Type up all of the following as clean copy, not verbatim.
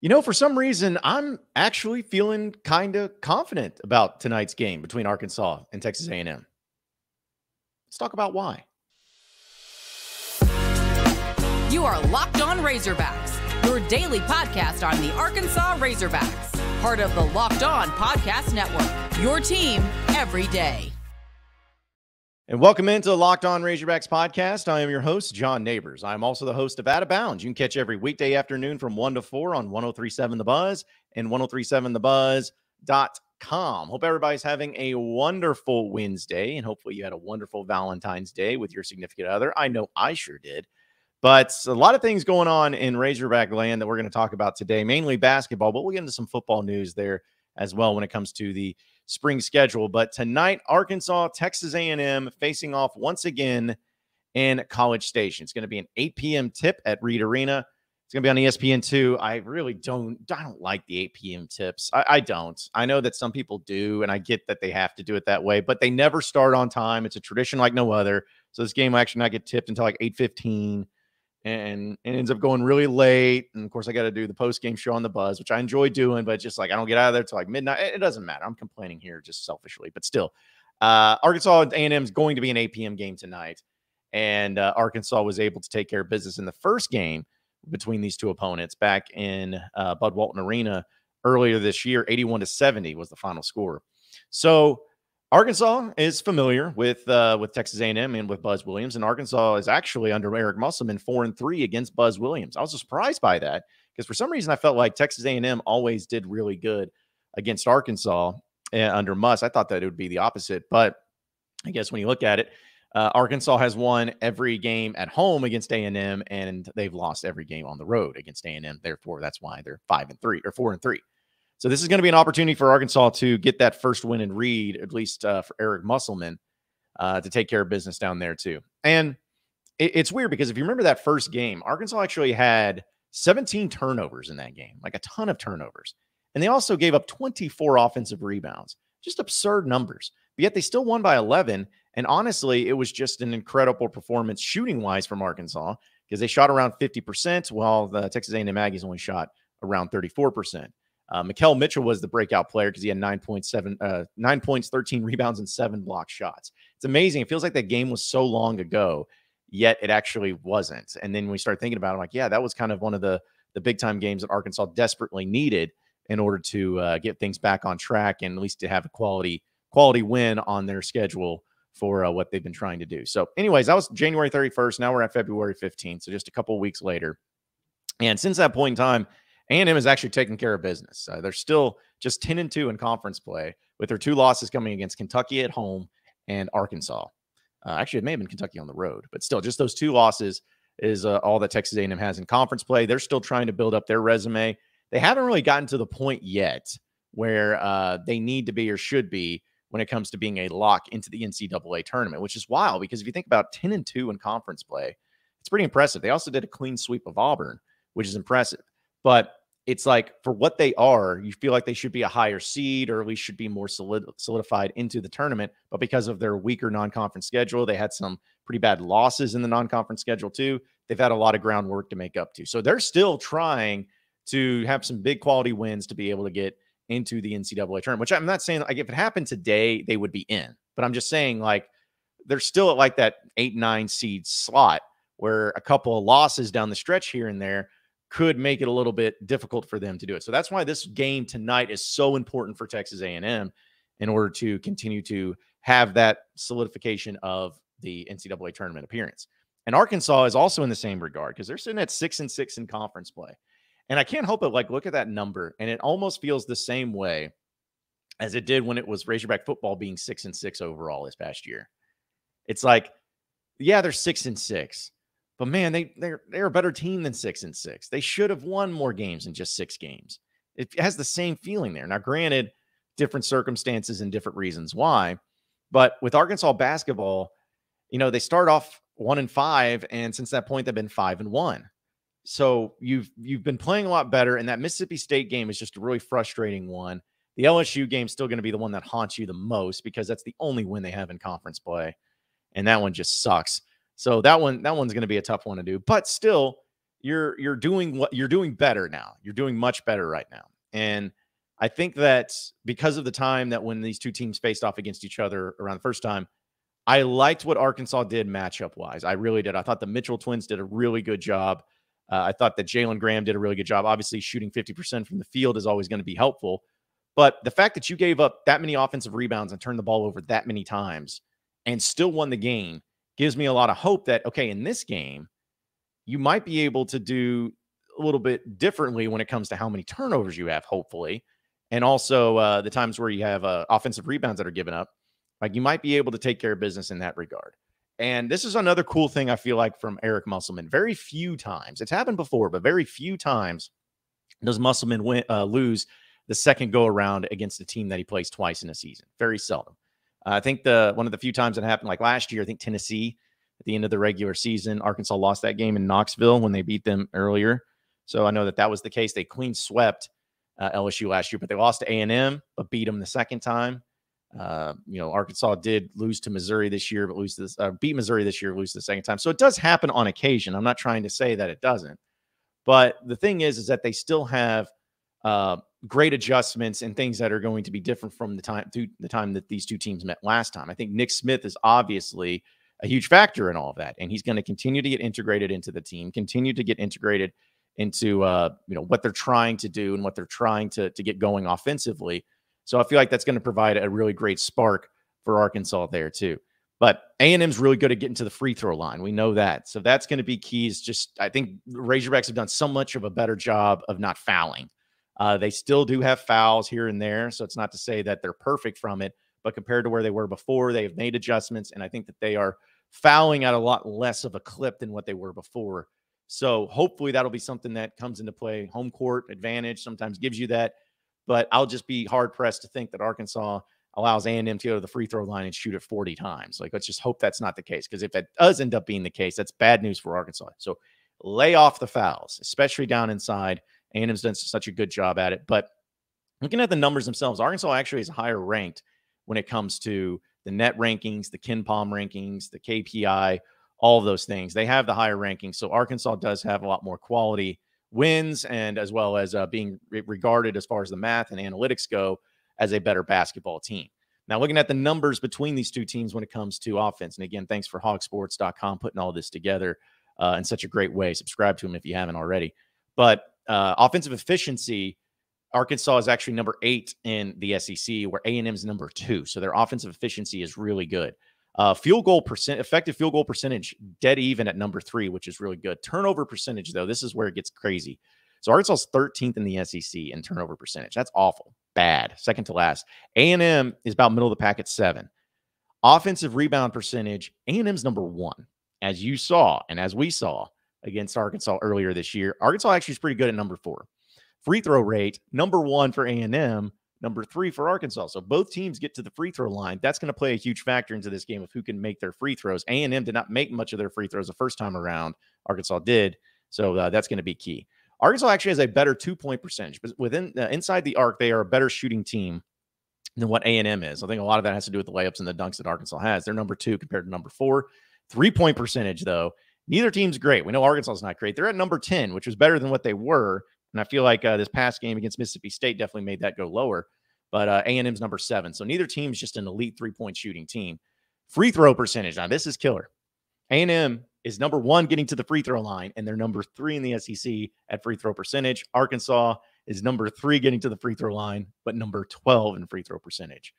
You know, for some reason, I'm actually feeling kind of confident about tonight's game between Arkansas and Texas A&M. Let's talk about why. You are Locked On Razorbacks, your daily podcast on the Arkansas Razorbacks, part of the Locked On Podcast Network, your team every day. And welcome into the Locked On Razorbacks podcast. I am your host, John Nabors. I am also the host of Out of Bounds. You can catch every weekday afternoon from 1 to 4 on 103.7 The Buzz and 103.7TheBuzz.com. Hope everybody's having a wonderful Wednesday, and hopefully you had a wonderful Valentine's Day with your significant other. I know I sure did. But a lot of things going on in Razorback land that we're going to talk about today, mainly basketball, but we'll get into some football news there as well when it comes to the spring schedule. But tonight, Arkansas, Texas A&M facing off once again in College Station. It's going to be an 8 p.m. tip at Reed Arena. It's going to be on ESPN2. I don't like the 8 p.m. tips. I don't. I know that some people do, and I get that they have to do it that way, but they never start on time. It's a tradition like no other. So this game will actually not get tipped until like 8:15, and it ends up going really late. And of course I got to do the post game show on the Buzz, which I enjoy doing, but just like, I don't get out of there till like midnight. It doesn't matter. I'm complaining here just selfishly, but still, Arkansas A&M is going to be an 8 p.m. game tonight. And Arkansas was able to take care of business in the first game between these two opponents back in Bud Walton Arena earlier this year. 81-70 was the final score. So Arkansas is familiar with Texas A&M and with Buzz Williams, and Arkansas is actually under Eric Musselman 4-3 against Buzz Williams. I was surprised by that because for some reason I felt like Texas A&M always did really good against Arkansas under Muss. I thought that it would be the opposite, but I guess when you look at it, Arkansas has won every game at home against A&M, and they've lost every game on the road against A&M. Therefore, that's why they're 5-3 or 4-3. So this is going to be an opportunity for Arkansas to get that first win and Reed, at least for Eric Musselman, to take care of business down there too. And it's weird because if you remember that first game, Arkansas actually had 17 turnovers in that game, like a ton of turnovers. And they also gave up 24 offensive rebounds, just absurd numbers. But yet they still won by 11. And honestly, it was just an incredible performance shooting-wise from Arkansas because they shot around 50%, while the Texas A&M Aggies only shot around 34%. Mikhail Mitchell was the breakout player because he had 9 points, 13 rebounds, and 7 block shots. It's amazing. It feels like that game was so long ago, yet it actually wasn't. And then we start thinking about it, I'm like, yeah, that was kind of one of the big-time games that Arkansas desperately needed in order to get things back on track and at least to have a quality win on their schedule for what they've been trying to do. So anyways, that was January 31st. Now we're at February 15th, so just a couple of weeks later. And since that point in time, A&M is actually taking care of business. They're still just 10-2 in conference play with their two losses coming against Kentucky at home and Arkansas. Actually, it may have been Kentucky on the road, but still just those two losses is all that Texas A&M has in conference play. They're still trying to build up their resume. They haven't really gotten to the point yet where they need to be or should be when it comes to being a lock into the NCAA tournament, which is wild because if you think about 10-2 in conference play, it's pretty impressive. They also did a clean sweep of Auburn, which is impressive. But it's like for what they are, you feel like they should be a higher seed or at least should be more solidified into the tournament. But because of their weaker non-conference schedule, they had some pretty bad losses in the non-conference schedule too. They've had a lot of groundwork to make up to. So they're still trying to have some big quality wins to be able to get into the NCAA tournament, which I'm not saying like if it happened today, they would be in. But I'm just saying like they're still at like that 8-9 seed slot where a couple of losses down the stretch here and there could make it a little bit difficult for them to do it. So that's why this game tonight is so important for Texas A&M in order to continue to have that solidification of the NCAA tournament appearance. And Arkansas is also in the same regard because they're sitting at 6-6 in conference play. And I can't help but like look at that number, and it almost feels the same way as it did when it was Razorback football being 6-6 overall this past year. It's like, yeah, they're 6-6. But man, they're a better team than 6-6. They should have won more games than just 6 games. It has the same feeling there. Now, granted, different circumstances and different reasons why, but with Arkansas basketball, you know, they start off 1-5, and since that point, they've been 5-1. So you've been playing a lot better, and that Mississippi State game is just a really frustrating one. The LSU game is still going to be the one that haunts you the most because that's the only win they have in conference play, and that one just sucks. So that one's going to be a tough one to do. But still, you're doing what you're doing better now. You're doing much better right now. And I think that because of the time that when these two teams faced off against each other around the first time, I liked what Arkansas did matchup wise. I really did. I thought the Mitchell twins did a really good job. I thought that Jalen Graham did a really good job. Obviously, shooting 50% from the field is always going to be helpful. But the fact that you gave up that many offensive rebounds and turned the ball over that many times and still won the game gives me a lot of hope that, okay, in this game, you might be able to do a little bit differently when it comes to how many turnovers you have, hopefully. And also the times where you have offensive rebounds that are given up, like you might be able to take care of business in that regard. And this is another cool thing I feel like from Eric Musselman. Very few times, it's happened before, but very few times does Musselman lose the second go around against a team that he plays twice in a season. Very seldom. I think one of the few times that happened, like last year, I think Tennessee at the end of the regular season, Arkansas lost that game in Knoxville when they beat them earlier. So I know that that was the case. They clean swept LSU last year, but they lost to A&M, but beat them the second time. You know, Arkansas did lose to Missouri this year, but beat Missouri this year, lose the second time. So it does happen on occasion. I'm not trying to say that it doesn't, but the thing is that they still have great adjustments and things that are going to be different from the time that these two teams met last time. I think Nick Smith is obviously a huge factor in all of that, and he's going to continue to get integrated into the team, continue to get integrated into you know, what they're trying to do and what they're trying to get going offensively. So I feel like that's going to provide a really great spark for Arkansas there too. But A&M's really good at getting to the free throw line. We know that. So that's going to be keys. Just I think the Razorbacks have done so much of a better job of not fouling. They still do have fouls here and there. So it's not to say that they're perfect from it, but compared to where they were before, they've made adjustments. And I think that they are fouling at a lot less of a clip than what they were before. So hopefully that'll be something that comes into play. Home court advantage sometimes gives you that. But I'll just be hard-pressed to think that Arkansas allows A&M to go to the free throw line and shoot it 40 times. Like, let's just hope that's not the case, because if that does end up being the case, that's bad news for Arkansas. So lay off the fouls, especially down inside. A&M's done such a good job at it. But looking at the numbers themselves, Arkansas actually is higher ranked when it comes to the net rankings, the KenPom rankings, the KPI, all of those things. They have the higher rankings, so Arkansas does have a lot more quality wins, and as well as being regarded as far as the math and analytics go as a better basketball team. Now, looking at the numbers between these two teams when it comes to offense, and again, thanks for HogSports.com putting all this together in such a great way. Subscribe to them if you haven't already. But offensive efficiency, Arkansas is actually number 8 in the SEC, where A&M's number 2. So their offensive efficiency is really good. Effective field goal percentage, dead even at number 3, which is really good. Turnover percentage, though, this is where it gets crazy. So Arkansas's 13th in the SEC in turnover percentage. That's awful, bad, second to last. A&M is about middle of the pack at 7. Offensive rebound percentage, A&M's number 1, as you saw and as we saw against Arkansas earlier this year. Arkansas actually is pretty good at number 4. Free throw rate, number 1 for A&M. Number 3 for Arkansas. So both teams get to the free throw line. That's going to play a huge factor into this game of who can make their free throws. A&M did not make much of their free throws the first time around. Arkansas did. So that's going to be key. Arkansas actually has a better two-point percentage, but within inside the arc, they are a better shooting team than what A&M is. I think a lot of that has to do with the layups and the dunks that Arkansas has. They're number 2 compared to number 4. Three-point percentage, though, neither team's great. We know Arkansas is not great. They're at number 10, which was better than what they were. And I feel like this past game against Mississippi State definitely made that go lower. But A&M's number 7. So neither team is just an elite three-point shooting team. Free throw percentage. Now, this is killer. A&M is number 1 getting to the free throw line, and they're number 3 in the SEC at free throw percentage. Arkansas is number 3 getting to the free throw line, but number 12 in free throw percentage.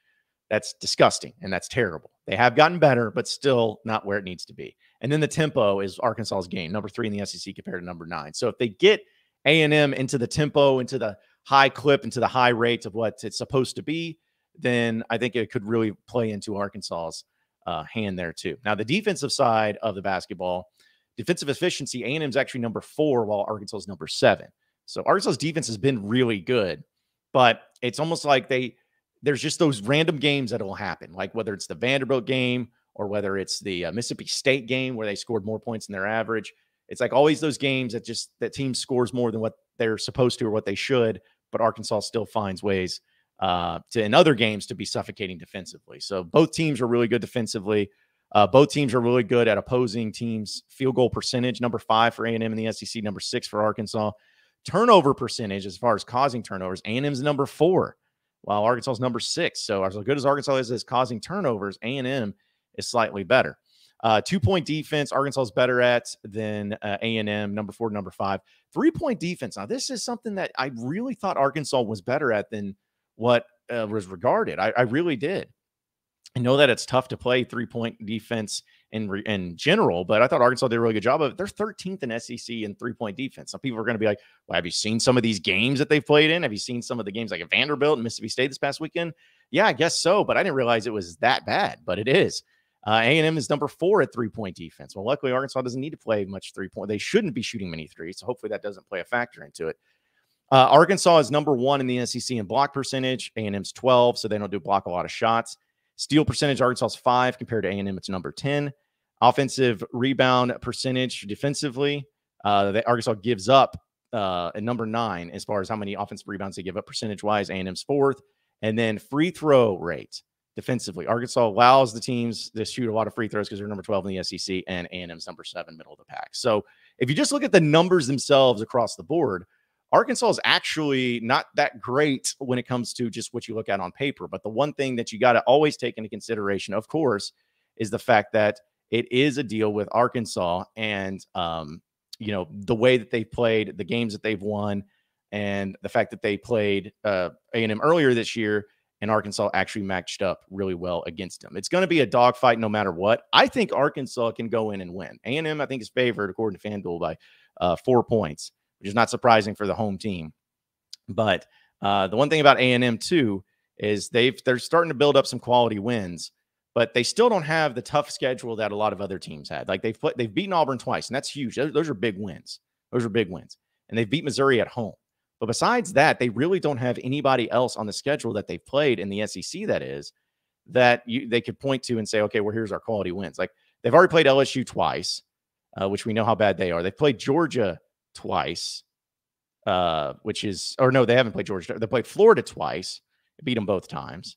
That's disgusting, and that's terrible. They have gotten better, but still not where it needs to be. And then the tempo is Arkansas's game, number 3 in the SEC compared to number 9. So if they get A&M into the tempo, into the high clip, into the high rate of what it's supposed to be, then I think it could really play into Arkansas's hand there too. Now, the defensive side of the basketball, defensive efficiency, A&M's actually number 4, while Arkansas's number 7. So Arkansas's defense has been really good, but it's almost like there's just those random games that will happen, like whether it's the Vanderbilt game or whether it's the Mississippi State game where they scored more points than their average. It's like always those games that team scores more than what they're supposed to or what they should, but Arkansas still finds ways in other games to be suffocating defensively. So both teams are really good defensively. Both teams are really good at opposing teams' field goal percentage, number 5 for A&M in the SEC, number 6 for Arkansas. Turnover percentage, as far as causing turnovers, A&M's number 4, while Arkansas's number 6. So as good as Arkansas is at causing turnovers, A&M is slightly better. Two-point defense, Arkansas is better at than A&M, number 4, number 5. Three-point defense. Now, this is something that I really thought Arkansas was better at than what was regarded. I really did. I know that it's tough to play three-point defense in general, but I thought Arkansas did a really good job of it. They're 13th in SEC in three-point defense. Some people are going to be like, well, have you seen some of these games that they've played in? Have you seen some of the games like at Vanderbilt and Mississippi State this past weekend? Yeah, I guess so, but I didn't realize it was that bad, but it is. A&M is number 4 at three-point defense. Well, luckily, Arkansas doesn't need to play much three-point. They shouldn't be shooting many threes, so hopefully that doesn't play a factor into it. Arkansas is number 1 in the SEC in block percentage. A&M's 12, so they don't do block a lot of shots. Steal percentage, Arkansas's 5 compared to A&M, it's number 10. Offensive rebound percentage defensively, Arkansas gives up at number 9 as far as how many offensive rebounds they give up percentage-wise. A&M's 4th. And then free throw rate defensively. Arkansas allows the teams to shoot a lot of free throws because they're number 12 in the SEC, and A&M's number 7, middle of the pack. So if you just look at the numbers themselves across the board, Arkansas is actually not that great when it comes to just what you look at on paper. But the one thing that you got to always take into consideration, of course, is the fact that it is a deal with Arkansas and, you know, the way that they played, the games that they've won, and the fact that they played A&M earlier this year and Arkansas actually matched up really well against them. It's going to be a dogfight no matter what. I think Arkansas can go in and win. A&M, I think, is favored, according to FanDuel, by 4 points. Which is not surprising for the home team. But the one thing about A&M, too, is they're starting to build up some quality wins, but they still don't have the tough schedule that a lot of other teams had. Like, they've beaten Auburn twice, and that's huge. Those are big wins. Those are big wins. And they've beat Missouri at home. But besides that, they really don't have anybody else on the schedule that they've played in the SEC, that is, that they could point to and say, okay, well, here's our quality wins. Like, they've already played LSU twice, which we know how bad they are. They've played Georgia twice, which is, or no, they haven't played Georgia. They played Florida twice, beat them both times.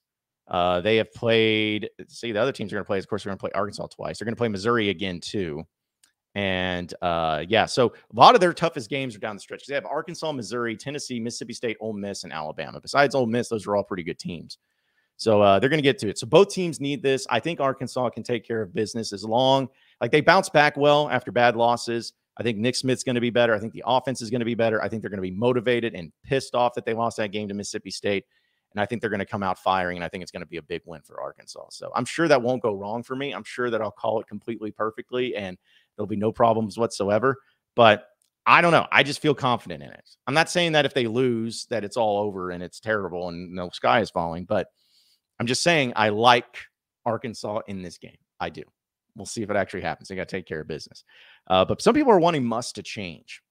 They have played, see, the other teams are going to play, of course, they're going to play Arkansas twice. They're going to play Missouri again, too. And yeah, so a lot of their toughest games are down the stretch. They have Arkansas, Missouri, Tennessee, Mississippi State, Ole Miss, and Alabama. Besides Ole Miss, those are all pretty good teams. So they're going to get to it. So both teams need this. I think Arkansas can take care of business as long, like they bounce back well after bad losses. I think Nick Smith's going to be better. I think the offense is going to be better. I think they're going to be motivated and pissed off that they lost that game to Mississippi State. And I think they're going to come out firing, and I think it's going to be a big win for Arkansas. So I'm sure that won't go wrong for me. I'm sure that I'll call it completely perfectly, and there'll be no problems whatsoever. But I don't know. I just feel confident in it. I'm not saying that if they lose that it's all over and it's terrible and no sky is falling, but I'm just saying I like Arkansas in this game. I do. We'll see if it actually happens. They got to take care of business. But some people are wanting Muss to change.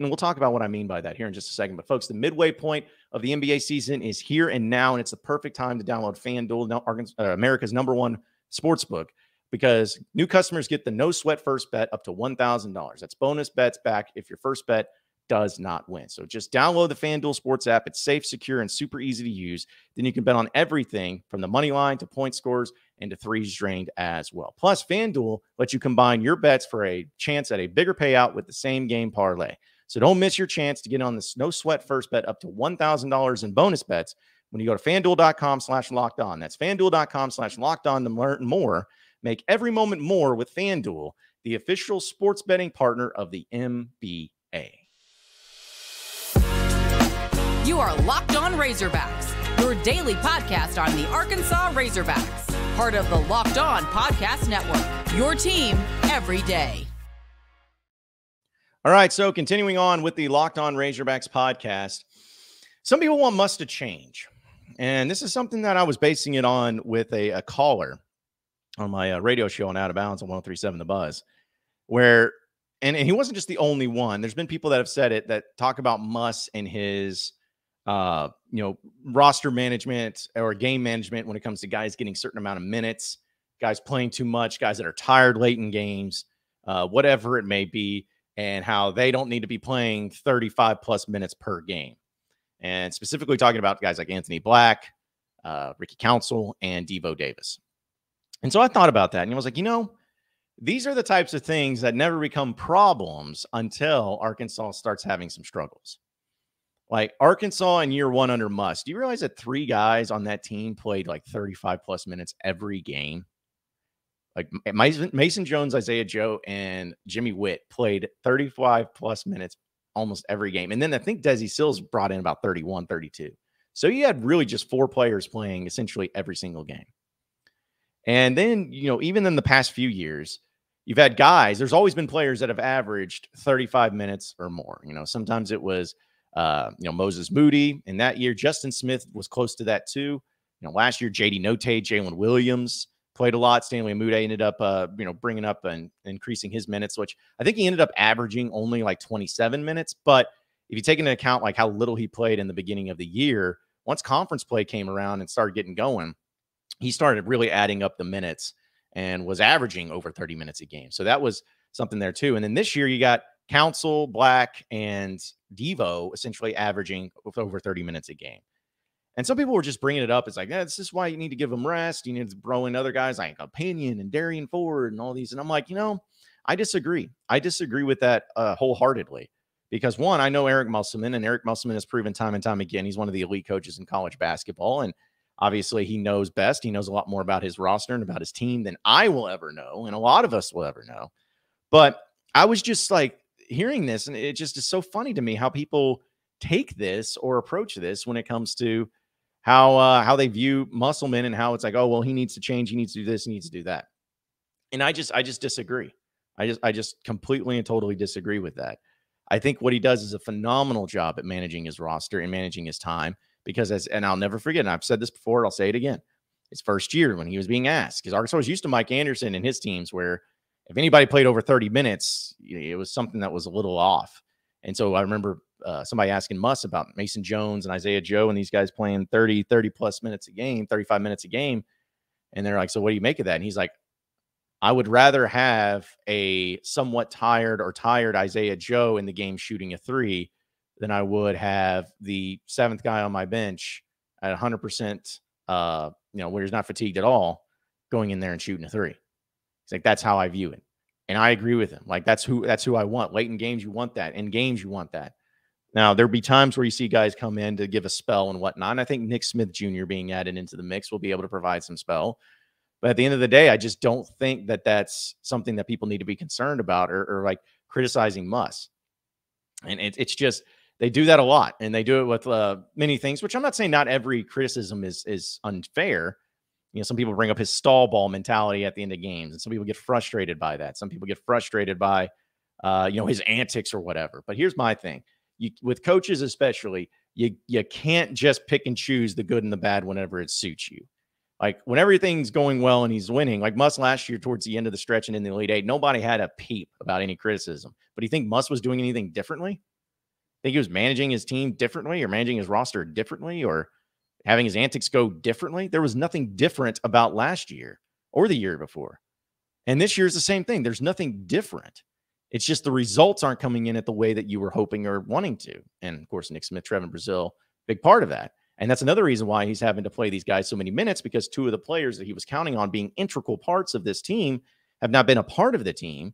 And we'll talk about what I mean by that here in just a second. But, folks, the midway point of the NBA season is here and now, and it's the perfect time to download FanDuel, America's #1 sportsbook, because new customers get the no-sweat first bet up to $1,000. That's bonus bets back if your first bet does not win. So just download the FanDuel Sports app. It's safe, secure, and super easy to use. Then you can bet on everything from the money line to point scores and to threes drained as well. Plus, FanDuel lets you combine your bets for a chance at a bigger payout with the same game parlay. So don't miss your chance to get on the no sweat first bet up to $1,000 in bonus bets when you go to FanDuel.com/lockedon. That's FanDuel.com/lockedon to learn more. Make every moment more with FanDuel, the official sports betting partner of the NBA. You are Locked On Razorbacks, your daily podcast on the Arkansas Razorbacks, part of the Locked On Podcast Network, your team every day. All right, so continuing on with the Locked On Razorbacks podcast, some people want Muss to change. And this is something that I was basing it on with a caller on my radio show on Out of Bounds on 103.7 The Buzz, where, and he wasn't just the only one. There's been people that have said it that talk about Muss and his you know, roster management or game management when it comes to guys getting a certain amount of minutes, guys playing too much, guys that are tired late in games, whatever it may be, and how they don't need to be playing 35-plus minutes per game. And specifically talking about guys like Anthony Black, Ricky Council, and Devo Davis. And so I thought about that, and I was like, you know, these are the types of things that never become problems until Arkansas starts having some struggles. Like Arkansas in year one under Muss, do you realize that three guys on that team played like 35-plus minutes every game? Like Mason Jones, Isaiah Joe, and Jimmy Witt played 35-plus minutes almost every game. And then I think Desi Sills brought in about 31, 32. So you had really just four players playing essentially every single game. And then, you know, even in the past few years, you've had guys, there's always been players that have averaged 35 minutes or more. You know, sometimes it was, you know, Moses Moody. And that year, Justin Smith was close to that too. You know, last year, J.D. Notay, Jalen Williams played a lot. Stanley Mude ended up, you know, bringing up and increasing his minutes, which I think he ended up averaging only like 27 minutes. But if you take into account like how little he played in the beginning of the year, once conference play came around and started getting going, he started really adding up the minutes and was averaging over 30 minutes a game. So that was something there too. And then this year you got Council, Black, and Devo essentially averaging over 30 minutes a game. And some people were just bringing it up. It's like, yeah, this is why you need to give them rest. You need to throw in other guys like Opinion and Darian Ford and all these. And I'm like, you know, I disagree. I disagree with that wholeheartedly. Because one, I know Eric Musselman, and Eric Musselman has proven time and time again, he's one of the elite coaches in college basketball. And obviously he knows best. He knows a lot more about his roster and about his team than I will ever know. And a lot of us will ever know. But I was just like hearing this, and it just is so funny to me how people take this or approach this when it comes to how they view Musselman and how it's like, oh, well, he needs to change. He needs to do this. He needs to do that. And I just disagree. I just completely and totally disagree with that. I think what he does is a phenomenal job at managing his roster and managing his time because, and I'll never forget, and I've said this before, and I'll say it again, his first year when he was being asked, because Arkansas was used to Mike Anderson and his teams where if anybody played over 30 minutes, it was something that was a little off. And so I remember somebody asking Muss about Mason Jones and Isaiah Joe and these guys playing 30-plus minutes a game, 35 minutes a game. And they're like, so what do you make of that? And he's like, I would rather have a somewhat tired Isaiah Joe in the game shooting a three than I would have the seventh guy on my bench at 100%, you know, where he's not fatigued at all, going in there and shooting a three. It's like, that's how I view it. And I agree with him. Like, that's who I want. Late in games, you want that. In games, you want that. Now, there'll be times where you see guys come in to give a spell and whatnot. And I think Nick Smith Jr. being added into the mix will be able to provide some spell. But at the end of the day, I just don't think that that's something that people need to be concerned about or like criticizing Muss. And it's just, they do that a lot. And they do it with many things, which I'm not saying not every criticism is unfair. You know, some people bring up his stall ball mentality at the end of games. And some people get frustrated by that. Some people get frustrated by, you know, his antics or whatever. But here's my thing. With coaches especially, you can't just pick and choose the good and the bad whenever it suits you. Like, when everything's going well and he's winning, like Muss last year towards the end of the stretch and in the Elite Eight, nobody had a peep about any criticism. But do you think Muss was doing anything differently? Think he was managing his team differently or managing his roster differently or having his antics go differently? There was nothing different about last year or the year before. And this year is the same thing. There's nothing different. It's just the results aren't coming in at the way that you were hoping or wanting to. And, of course, Nick Smith, Trevin Brazile, big part of that. And that's another reason why he's having to play these guys so many minutes, because two of the players that he was counting on being integral parts of this team have not been a part of the team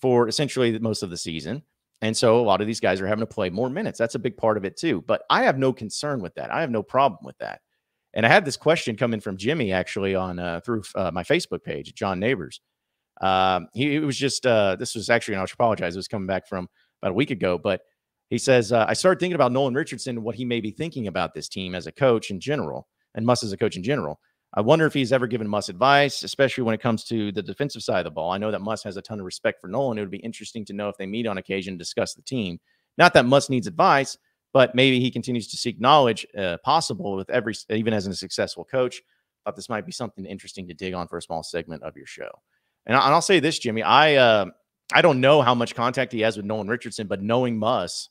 for essentially most of the season. And so a lot of these guys are having to play more minutes. That's a big part of it too. But I have no concern with that. I have no problem with that. And I had this question come in from Jimmy actually on through my Facebook page, John Nabors. It was just, this was actually, and I should apologize, it was coming back from about a week ago, but he says, I started thinking about Nolan Richardson and what he may be thinking about this team as a coach in general, and Muss as a coach in general. I wonder if he's ever given Muss advice, especially when it comes to the defensive side of the ball. I know that Muss has a ton of respect for Nolan. It would be interesting to know if they meet on occasion to discuss the team. Not that Muss needs advice, but maybe he continues to seek knowledge possible with every, even as a successful coach. I thought this might be something interesting to dig on for a small segment of your show. And I'll say this, Jimmy, I don't know how much contact he has with Nolan Richardson, but knowing Muss,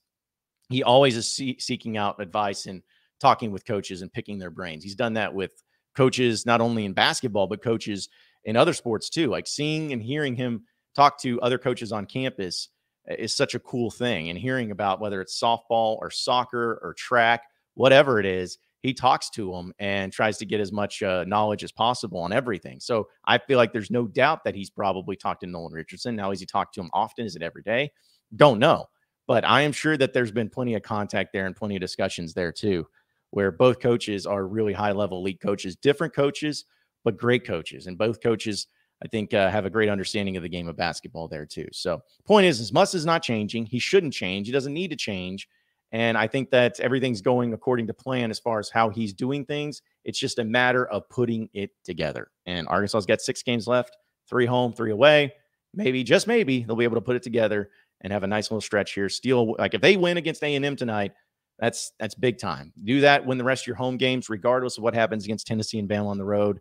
he always is seeking out advice and talking with coaches and picking their brains. He's done that with coaches, not only in basketball, but coaches in other sports too. Like seeing and hearing him talk to other coaches on campus is such a cool thing. And hearing about whether it's softball or soccer or track, whatever it is, he talks to them and tries to get as much knowledge as possible on everything. So I feel like there's no doubt that he's probably talked to Nolan Richardson. Now, has he talked to him often? Is it every day? Don't know. But I am sure that there's been plenty of contact there and plenty of discussions there too, where both coaches are really high-level elite coaches, different coaches, but great coaches. And both coaches, I think, have a great understanding of the game of basketball there too. So point is, his must is not changing. He shouldn't change. He doesn't need to change. And I think that everything's going according to plan as far as how he's doing things. It's just a matter of putting it together. And Arkansas's got 6 games left, 3 home, 3 away. Maybe, just maybe, they'll be able to put it together and have a nice little stretch here. Steal, like if they win against A&M tonight, that's big time. Do that, win the rest of your home games, regardless of what happens against Tennessee and Bama on the road.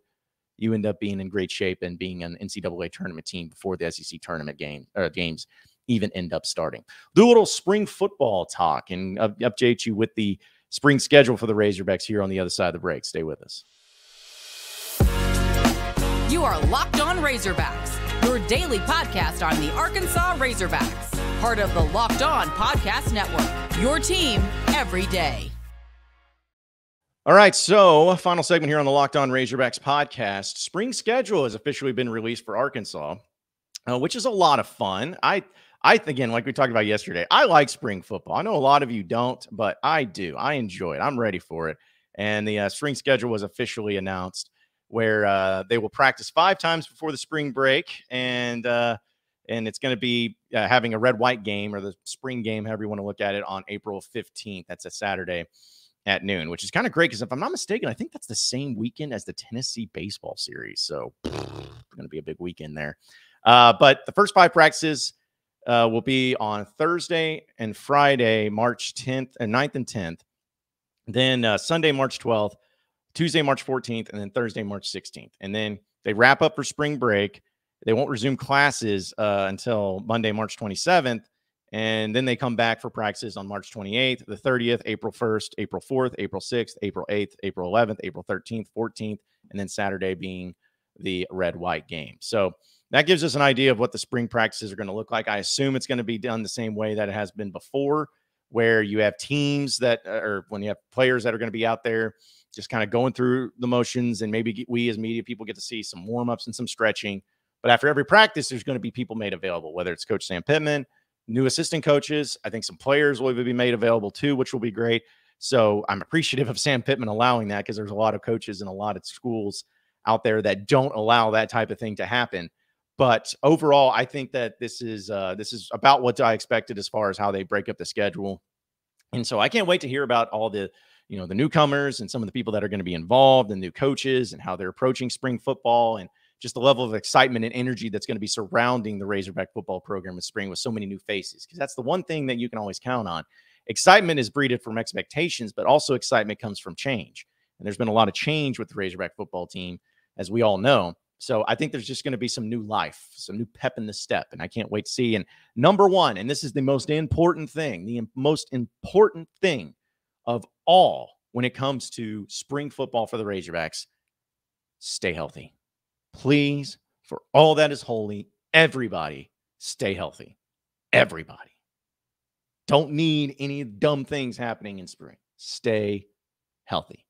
You end up being in great shape and being an NCAA tournament team before the SEC tournament games even end up starting. Do a little spring football talk and update you with the spring schedule for the Razorbacks here on the other side of the break. Stay with us. You are Locked On Razorbacks, your daily podcast on the Arkansas Razorbacks, part of the Locked On Podcast Network, your team every day. All right, so final segment here on the Locked On Razorbacks podcast. Spring schedule has officially been released for Arkansas, which is a lot of fun. I again, like we talked about yesterday, I like spring football. I know a lot of you don't, but I do. I enjoy it. I'm ready for it. And the spring schedule was officially announced, where they will practice 5 times before the spring break, and it's going to be having a red-white game, or the spring game, however you want to look at it, on April 15th. That's a Saturday at noon, which is kind of great because if I'm not mistaken, I think that's the same weekend as the Tennessee baseball series. So it's going to be a big weekend there. But the first 5 practices will be on Thursday and Friday, March 10th and 9th and 10th. Then Sunday, March 12th, Tuesday, March 14th, and then Thursday, March 16th. And then they wrap up for spring break. They won't resume classes until Monday, March 27th. And then they come back for practices on March 28th, the 30th, April 1st, April 4th, April 6th, April 8th, April 11th, April 13th, 14th, and then Saturday being the red-white game. So that gives us an idea of what the spring practices are going to look like. I assume it's going to be done the same way that it has been before, where you have teams that or when you have players that are going to be out there just kind of going through the motions, and maybe we as media people get to see some warm-ups and some stretching. But after every practice, there's going to be people made available, whether it's Coach Sam Pittman, new assistant coaches. I think some players will even be made available too, which will be great. So I'm appreciative of Sam Pittman allowing that, because there's a lot of coaches and a lot of schools out there that don't allow that type of thing to happen. But overall, I think that this is about what I expected as far as how they break up the schedule. And so I can't wait to hear about all the, you know, the newcomers and some of the people that are going to be involved and new coaches and how they're approaching spring football, and just the level of excitement and energy that's going to be surrounding the Razorback football program in spring with so many new faces. Because that's the one thing that you can always count on. Excitement is bred from expectations, but also excitement comes from change. And there's been a lot of change with the Razorback football team, as we all know. So I think there's just going to be some new life, some new pep in the step. And I can't wait to see. And number one, and this is the most important thing, the most important thing of all when it comes to spring football for the Razorbacks, stay healthy. Please, for all that is holy, everybody stay healthy. Everybody. Don't need any dumb things happening in spring. Stay healthy.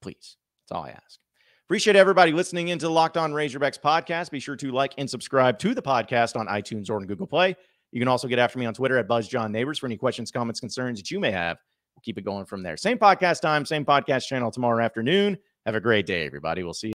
Please. That's all I ask. Appreciate everybody listening into the Locked On Razorbacks podcast. Be sure to like and subscribe to the podcast on iTunes or on Google Play. You can also get after me on Twitter at @BuzzJohnNabors for any questions, comments, concerns that you may have. We'll keep it going from there. Same podcast time, same podcast channel tomorrow afternoon. Have a great day, everybody. We'll see you.